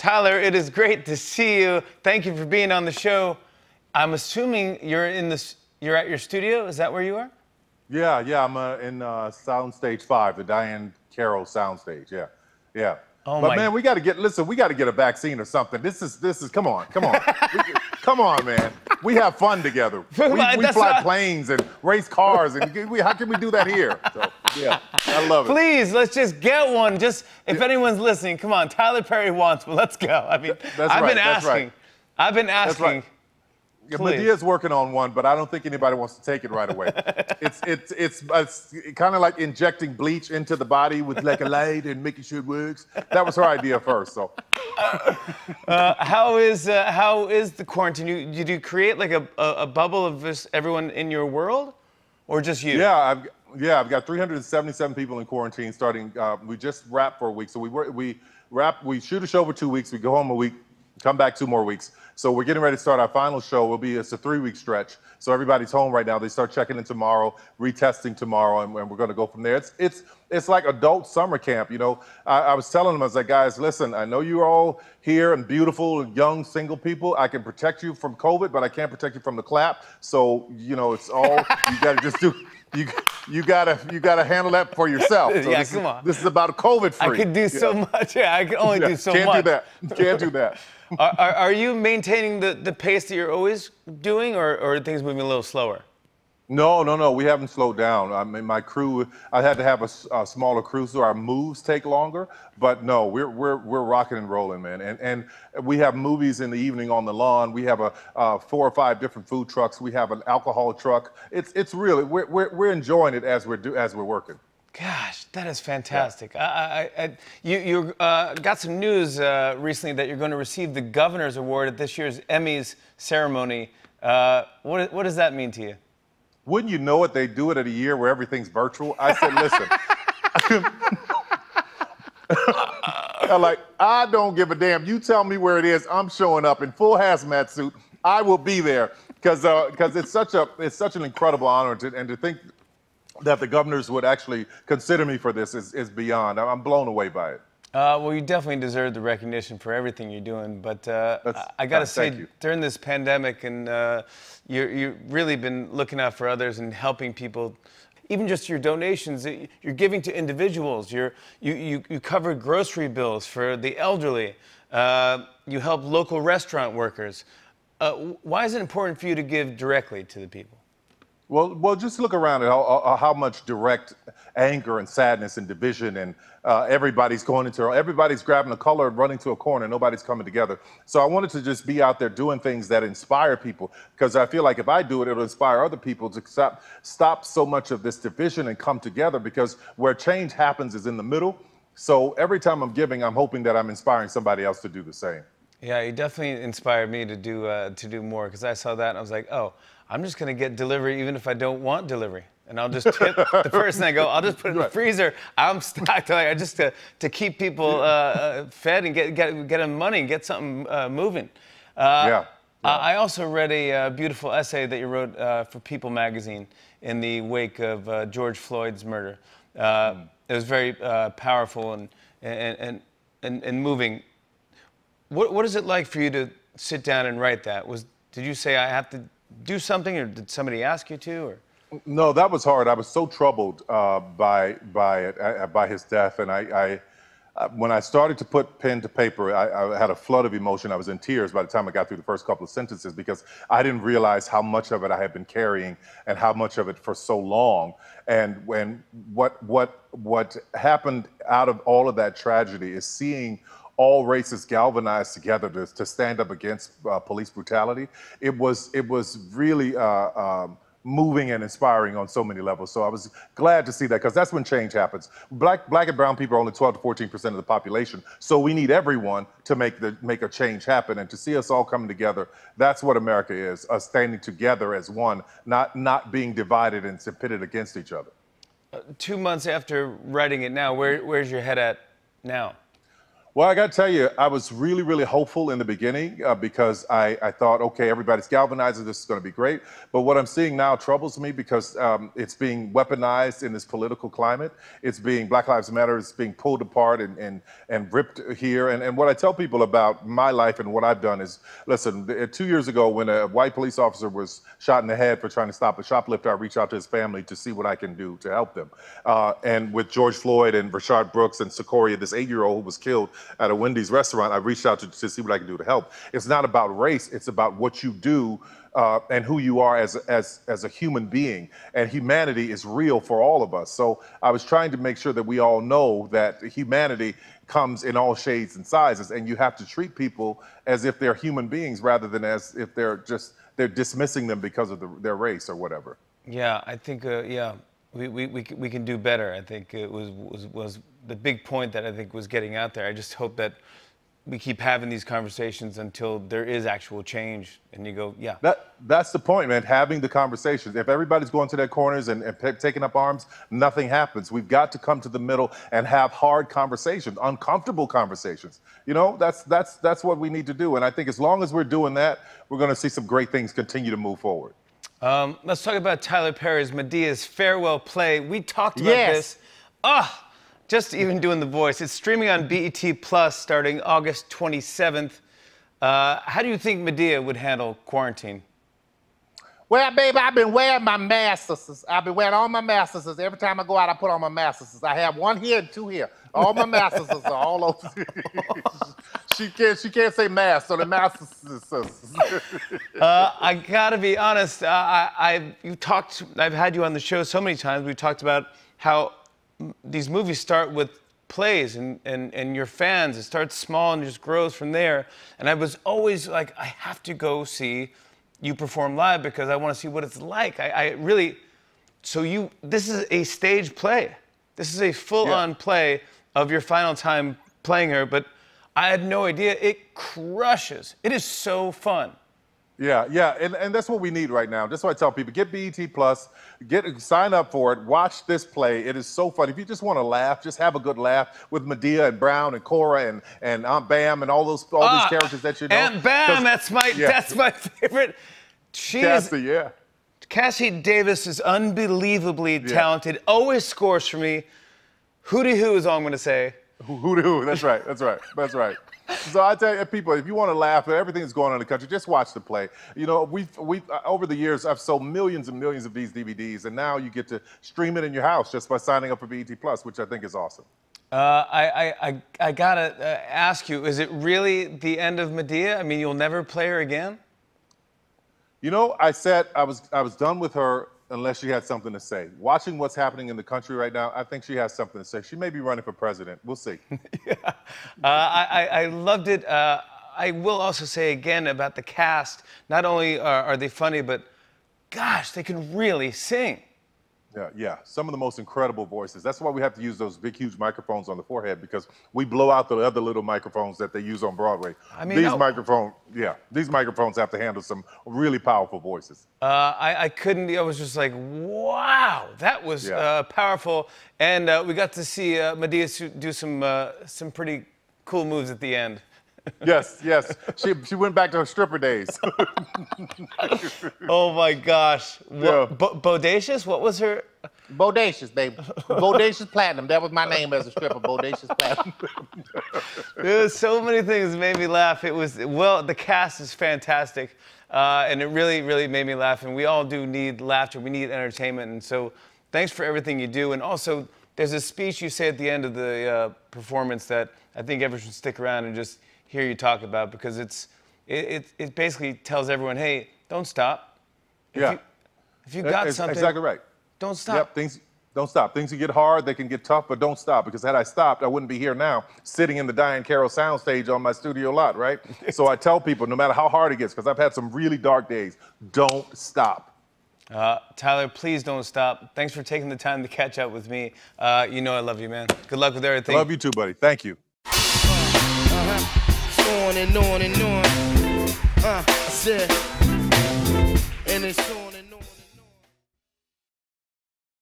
Tyler, it is great to see you. Thank you for being on the show. I'm assuming you're at your studio. Is that where you are? Yeah. I'm in Soundstage 5, the Diahann Carroll Soundstage. Yeah. Oh, but man, we got to get a vaccine or something. This is. Come on. Come on, man. We have fun together. We fly planes and race cars, and how can we do that here? So, yeah, I love it. Please, let's just get one. Just if anyone's listening, come on. Tyler Perry wants one. Let's go. I mean, I've been asking. That's right. Yeah, Medea's working on one, but I don't think anybody wants to take it right away. It's kind of like injecting bleach into the body with like a light and making sure it works. That was her idea first. So, how is the quarantine? Did you create like a bubble of just everyone in your world, or just you? Yeah, I've got 377 people in quarantine. Starting, we just wrapped for a week, so we shoot a show for 2 weeks, we go home a week. Come back 2 more weeks. So we're getting ready to start our final show. It's a 3-week stretch. So everybody's home right now. They start checking in tomorrow, retesting tomorrow, and we're going to go from there. It's like adult summer camp, you know. I was telling them, I was like, guys, listen, I know you're all here and beautiful and young, single people. I can protect you from COVID, but I can't protect you from the clap. So, you know, it's all, you got to just do, you gotta handle that for yourself. So yeah, come on. This is about COVID-free. I can do so much. Yeah, I can only do so much. Can't do that. Are you maintaining the pace that you're always doing, or are things moving a little slower? No. We haven't slowed down. I mean, my crew. I had to have a smaller crew, so our moves take longer. But no, we're rocking and rolling, man. And we have movies in the evening on the lawn. We have 4 or 5 different food trucks. We have an alcohol truck. It's really we're enjoying it as we're working. Gosh, that is fantastic. Yeah. You got some news recently that you're going to receive the Governor's Award at this year's Emmys ceremony. What does that mean to you? Wouldn't you know it, they do it at a year where everything's virtual. I said, listen, I don't give a damn. You tell me where it is. I'm showing up in full hazmat suit. I will be there because it's such an incredible honor and to think that the governors would actually consider me for this is beyond. I'm blown away by it. Well, you definitely deserve the recognition for everything you're doing, but I gotta say, during this pandemic, and you've really been looking out for others and helping people. Even just your donations, you're giving to individuals. You cover grocery bills for the elderly. You help local restaurant workers. Why is it important for you to give directly to the people? Well, just look around at how much direct anger and sadness and division, and everybody's grabbing a color and running to a corner. Nobody's coming together. So I wanted to just be out there doing things that inspire people, because I feel like if I do it, it'll inspire other people to stop so much of this division and come together, because where change happens is in the middle. So every time I'm giving, I'm hoping that I'm inspiring somebody else to do the same. Yeah, you definitely inspired me to do more, because I saw that and I was like, oh, I'm just going to get delivery even if I don't want delivery. And I'll just tip the person. I go, I'll just put it in the freezer. I'm stocked. Like, I just to keep people fed and get them money and get something moving. I also read a beautiful essay that you wrote for People magazine in the wake of George Floyd's murder. It was very powerful and moving. What is it like for you to sit down and write that? Did you say I have to do something, or did somebody ask you to? Or no, that was hard. I was so troubled by his death, and I when I started to put pen to paper, I had a flood of emotion. I was in tears by the time I got through the first couple of sentences, because I didn't realize how much of it I had been carrying and how much of it for so long. And when what happened out of all of that tragedy is seeing all races galvanized together to stand up against police brutality. It was really moving and inspiring on so many levels. So I was glad to see that, because that's when change happens. Black and brown people are only 12 to 14% of the population. So we need everyone to make a change happen, and to see us all coming together. That's what America is: us standing together as one, not being divided and pitted against each other. 2 months after writing it now, where's your head at now? Well, I got to tell you, I was really, really hopeful in the beginning because I thought, okay, everybody's galvanizing. This is going to be great. But what I'm seeing now troubles me because it's being weaponized in this political climate. It's being Black Lives Matter is being pulled apart and ripped here. And what I tell people about my life and what I've done is, listen, 2 years ago when a white police officer was shot in the head for trying to stop a shoplifter, I reached out to his family to see what I can do to help them. And with George Floyd and Rashad Brooks and Sicoria, this 8-year-old who was killed at a Wendy's restaurant, I reached out to see what I can do to help. It's not about race, it's about what you do and who you are as a human being. And humanity is real for all of us. So I was trying to make sure that we all know that humanity comes in all shades and sizes, and you have to treat people as if they're human beings rather than as if they're dismissing them because of their race or whatever. Yeah, I think, yeah. We can do better. I think it was the big point that I think was getting out there. I just hope that we keep having these conversations until there is actual change. And you go, yeah. That's the point, man, having the conversations. If everybody's going to their corners and taking up arms, nothing happens. We've got to come to the middle and have hard conversations, uncomfortable conversations. You know, that's what we need to do. And I think as long as we're doing that, we're going to see some great things continue to move forward. Let's talk about Tyler Perry's Madea's farewell play. We talked about this. Ah, oh, just even doing the voice. It's streaming on BET Plus starting August 27th. How do you think Medea would handle quarantine? Well, baby, I've been wearing my masks. I've been wearing all my masks. Every time I go out, I put on my masks. I have one here and two here. All my masks are all over. She can't say mask, so the mask is. I gotta be honest. I've had you on the show so many times. We talked about how these movies start with plays and your fans. It starts small and just grows from there. And I was always like, I have to go see you perform live because I want to see what it's like. I really. So you. This is a stage play. This is a full-on play of your final time playing her, but I had no idea. It crushes. It is so fun. Yeah, and that's what we need right now. That's why I tell people, get BET Plus, sign up for it, watch this play. It is so fun. If you just want to laugh, just have a good laugh with Medea and Brown and Cora and Aunt Bam and all these characters that you know. Aunt Bam, that's my favorite. Cassi Davis is unbelievably talented, always scores for me. Hooty-hoo is all I'm going to say. Hooty-hoo, that's right. So I tell you, people, if you want to laugh at everything that's going on in the country, just watch the play. You know, we've over the years, I've sold millions and millions of these DVDs, and now you get to stream it in your house just by signing up for BET Plus, which I think is awesome. I got to ask you, is it really the end of Medea? I mean, you'll never play her again? You know, I said I was done with her unless she had something to say. Watching what's happening in the country right now, I think she has something to say. She may be running for president. We'll see. I loved it. I will also say again about the cast, not only are they funny, but gosh, they can really sing. Yeah, some of the most incredible voices. That's why we have to use those big, huge microphones on the forehead because we blow out the other little microphones that they use on Broadway. I mean, these microphones have to handle some really powerful voices. I was just like, wow, that was powerful. And we got to see Medea do some pretty cool moves at the end. Yes. She went back to her stripper days. Oh my gosh. Yeah. Bodacious? What was her? Bodacious, baby. Bodacious Platinum. That was my name as a stripper. Bodacious Platinum. There was so many things that made me laugh. It was, well, the cast is fantastic. And it really, really made me laugh. And we all do need laughter. We need entertainment. And so thanks for everything you do. And also, there's a speech you say at the end of the performance that I think everyone should stick around and just hear you talk about because it basically tells everyone, hey, don't stop. If you got something, exactly right. Don't stop. Yep, things don't stop. Things can get hard, they can get tough, but don't stop because had I stopped, I wouldn't be here now sitting in the Diahann Carroll Soundstage on my studio lot, right? So I tell people, no matter how hard it gets, because I've had some really dark days, don't stop. Tyler, please don't stop. Thanks for taking the time to catch up with me. You know I love you, man. Good luck with everything. I love you too, buddy. Thank you. On and on and on. I said, and it's on.